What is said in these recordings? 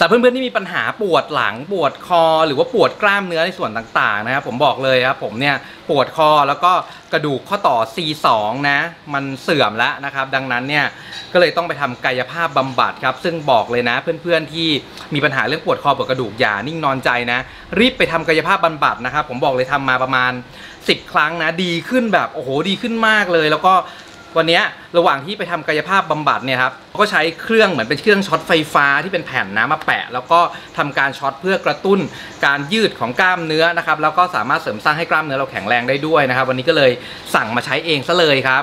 สำหรับเพื่อนๆที่มีปัญหาปวดหลังปวดคอหรือว่าปวดกล้ามเนื้อในส่วนต่างๆนะครับผมบอกเลยครับผมเนี่ยปวดคอแล้วก็กระดูกข้อต่อ C2 นะมันเสื่อมแล้วนะครับดังนั้นเนี่ยก็เลยต้องไปทำกายภาพบำบัดครับซึ่งบอกเลยนะเพื่อนๆที่มีปัญหาเรื่องปวดคอปวดกระดูกอย่านิ่งนอนใจนะรีบไปทำกายภาพบำบัดนะครับผมบอกเลยทำมาประมาณ10 ครั้งนะดีขึ้นแบบโอ้โหดีขึ้นมากเลยแล้วก็วันนี้ระหว่างที่ไปทำกายภาพบำบัดเนี่ยครับก็ใช้เครื่องเหมือนเป็นเครื่องช็อตไฟฟ้าที่เป็นแผ่นน้ำมาแปะแล้วก็ทำการช็อตเพื่อกระตุ้นการยืดของกล้ามเนื้อนะครับแล้วก็สามารถเสริมสร้างให้กล้ามเนื้อเราแข็งแรงได้ด้วยนะครับวันนี้ก็เลยสั่งมาใช้เองซะเลยครับ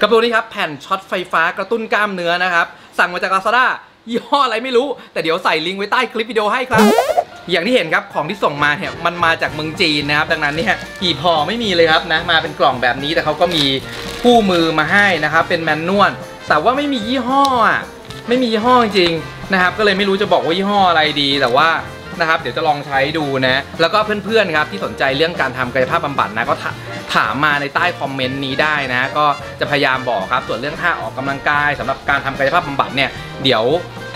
กระปุกนี้ครับแผ่นช็อตไฟฟ้ากระตุ้นกล้ามเนื้อนะครับสั่งมาจาก Lazada ยี่ห้ออะไรไม่รู้แต่เดี๋ยวใส่ลิงก์ไว้ใต้คลิปวิดีโอให้ครับอย่างที่เห็นครับของที่ส่งมาเนี่ยมันมาจากเมืองจีนนะครับดังนั้นเนี่ยหีบห่อไม่มีเลยครับนะมาเป็นกล่องแบบนี้แต่เขาก็มีคู่มือมาให้นะครับเป็นแมนนวลแต่ว่าไม่มียี่ห้อไม่มียี่ห้อจริงนะครับก็เลยไม่รู้จะบอกว่ายี่ห้ออะไรดีแต่ว่านะครับเดี๋ยวจะลองใช้ดูนะแล้วก็เพื่อนๆครับที่สนใจเรื่องการทำกายภาพบำบัดนะก็ถามมาในใต้คอมเมนต์นี้ได้นะก็จะพยายามบอกครับส่วนเรื่องท่าออกกำลังกายสำหรับการทำกายภาพบำบัดเนี่ยเดี๋ยว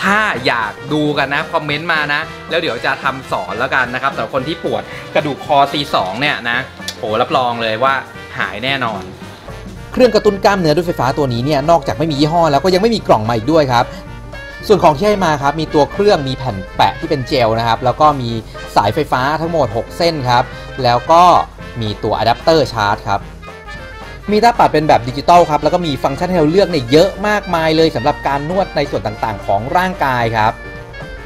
ถ้าอยากดูกันนะคอมเมนต์มานะแล้วเดี๋ยวจะทำสอนแล้วกันนะครับสำหรับคนที่ปวดกระดูกคอ C2 เนี่ยนะโหรับรองเลยว่าหายแน่นอนเครื่องกระตุ้นกล้ามเนื้อด้วยไฟฟ้าตัวนี้เนี่ยนอกจากไม่มียี่ห้อแล้วก็ยังไม่มีกล่องมาอีกด้วยครับส่วนของที่ให้มาครับมีตัวเครื่องมีแผ่นแปะที่เป็นเจลนะครับแล้วก็มีสายไฟฟ้าทั้งหมด6เส้นครับแล้วก็มีตัวอะแดปเตอร์ชาร์จครับมีตาปัดเป็นแบบดิจิตอลครับแล้วก็มีฟังก์ชันให้เราเลือกเนี่ยเยอะมากมายเลยสำหรับการนวดในส่วนต่างๆของร่างกายครับ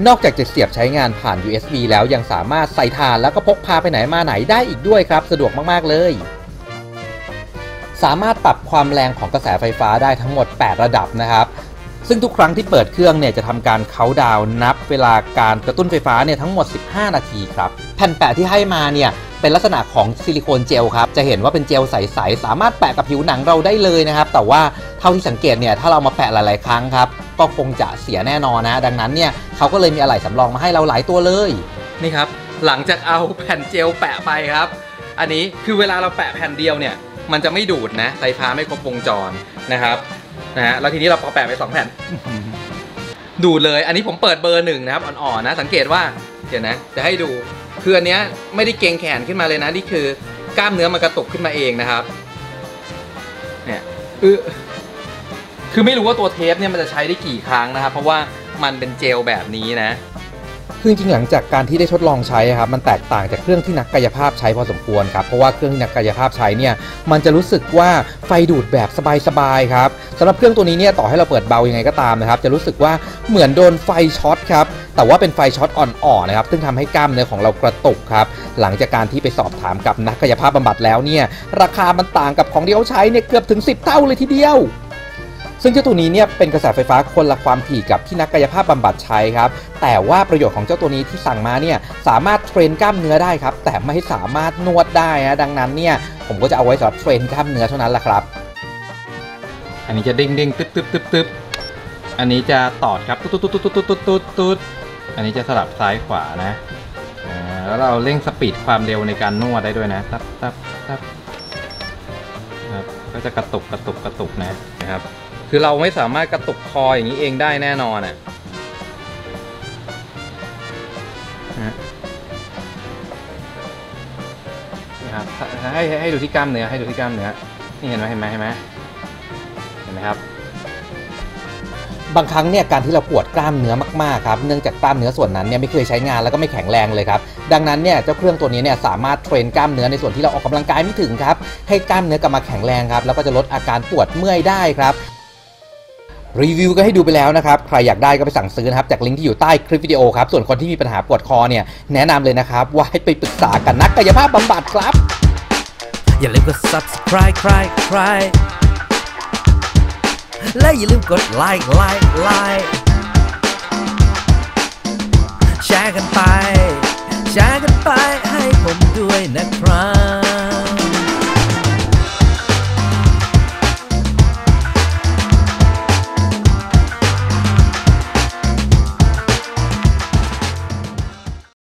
นอกจากจะเสียบใช้งานผ่าน USB แล้วยังสามารถใส่ถ่านแล้วก็พกพาไปไหนมาไหนได้อีกด้วยครับสะดวกมากๆเลยสามารถปรับความแรงของกระแสไฟฟ้าได้ทั้งหมด8ระดับนะครับซึ่งทุกครั้งที่เปิดเครื่องเนี่ยจะทำการเคาน์ดาวน์นับเวลาการกระตุ้นไฟฟ้าเนี่ยทั้งหมด15นาทีครับแผ่นแปะที่ให้มาเนี่ยเป็นลักษณะของซิลิโคนเจลครับจะเห็นว่าเป็นเจลใสๆสามารถแปะกับผิวหนังเราได้เลยนะครับแต่ว่าเท่าที่สังเกตเนี่ยถ้าเรามาแปะหลายๆครั้งครับก็คงจะเสียแน่นอนนะดังนั้นเนี่ยเขาก็เลยมีอะไหล่สำรองมาให้เราหลายตัวเลยนี่ครับหลังจากเอาแผ่นเจลแปะไปครับอันนี้คือเวลาเราแปะแผ่นเดียวเนี่ยมันจะไม่ดูดนะไฟฟ้าไม่ครบวงจรนะครับแล้วทีนี้เราแปะไป2แผ่นดูดเลยอันนี้ผมเปิดเบอร์1นะครับอ่อนๆนะสังเกตว่าเดี๋ยวนะจะให้ดูคืออันเนี้ยไม่ได้เกรงแขนขึ้นมาเลยนะนี่คือกล้ามเนื้อมันกระตุกขึ้นมาเองนะครับเนี่ยคือไม่รู้ว่าตัวเทปเนี่ยมันจะใช้ได้กี่ครั้งนะครับเพราะว่ามันเป็นเจลแบบนี้นะคือจริงหลังจากการที่ได้ทดลองใช้ครับมันแตกต่างจากเครื่องที่นักกายภาพใช้พอสมควรครับเพราะว่าเครื่องที่นักกายภาพใช้เนี่ยมันจะรู้สึกว่าไฟดูดแบบสบายๆครับสำหรับเครื่องตัวนี้เนี่ยต่อให้เราเปิดเบายังไงก็ตามนะครับจะรู้สึกว่าเหมือนโดนไฟช็อตครับแต่ว่าเป็นไฟช็อตอ่อนๆนะครับซึ่งทำให้กล้ามเนื้อของเรากระตุกครับหลังจากการที่ไปสอบถามกับนักกายภาพบำบัดแล้วเนี่ยราคามันต่างกับของที่เขาใช้เนี่ยเกือบถึง10เท่าเลยทีเดียวซึ่งเจ้าตัวนี้เนี่ยเป็นกระแสไฟฟ้าคนละความถี่กับที่นักกายภาพบำบัดใช้ครับแต่ว่าประโยชน์ของเจ้าตัวนี้ที่สั่งมาเนี่ยสามารถเทรนกล้ามเนื้อได้ครับแต่ไม่สามารถนวดได้นะดังนั้นเนี่ยผมก็จะเอาไว้สำหรับเทรนกล้ามเนื้อเท่านั้นแหละครับอันนี้จะเด้งเด้งตึ๊บตึ๊บตึ๊บตึ๊บอันนี้จะตอดครับตุ๊ดตุ๊ดตุ๊ดตุ๊ดตุ๊ดตุ๊ดตุ๊ดอันนี้จะสลับซ้ายขวานะแล้วเราเร่งสปีดความเร็วในการนวดได้ด้วยนะตับตับตับก็จะกระตุกกระตุกกระตุกนะครับคือเราไม่สามารถกระตุกคออย่างนี้เองได้แน่นอนอ่ะนะครับให้ดูที่กล้ามเนื้อให้ดูที่กล้ามเนื้อนี่เห็นไหมเห็นไหมครับบางครั้งเนี่ยการที่เราปวดกล้ามเนื้อมากๆครับเนื่องจากกล้ามเนื้อส่วนนั้นเนี่ยไม่เคยใช้งานแล้วก็ไม่แข็งแรงเลยครับดังนั้นเนี่ยเจ้าเครื่องตัวนี้เนี่ยสามารถเทรนกล้ามเนื้อในส่วนที่เราออกกำลังกายไม่ถึงครับให้กล้ามเนื้อกลับมาแข็งแรงครับแล้วก็จะลดอาการปวดเมื่อยได้ครับรีวิวก็ให้ดูไปแล้วนะครับใครอยากได้ก็ไปสั่งซื้อนะครับจากลิงก์ที่อยู่ใต้คลิปวิดีโอครับส่วนคนที่มีปัญหาปวดคอเนี่ยแนะนำเลยนะครับว่าให้ไปปรึกษากับนักกายภาพบำบัดครับอย่าลืมกด subscribe และอย่าลืมกดไลค์แชร์กันไปให้ผมด้วยนะครับ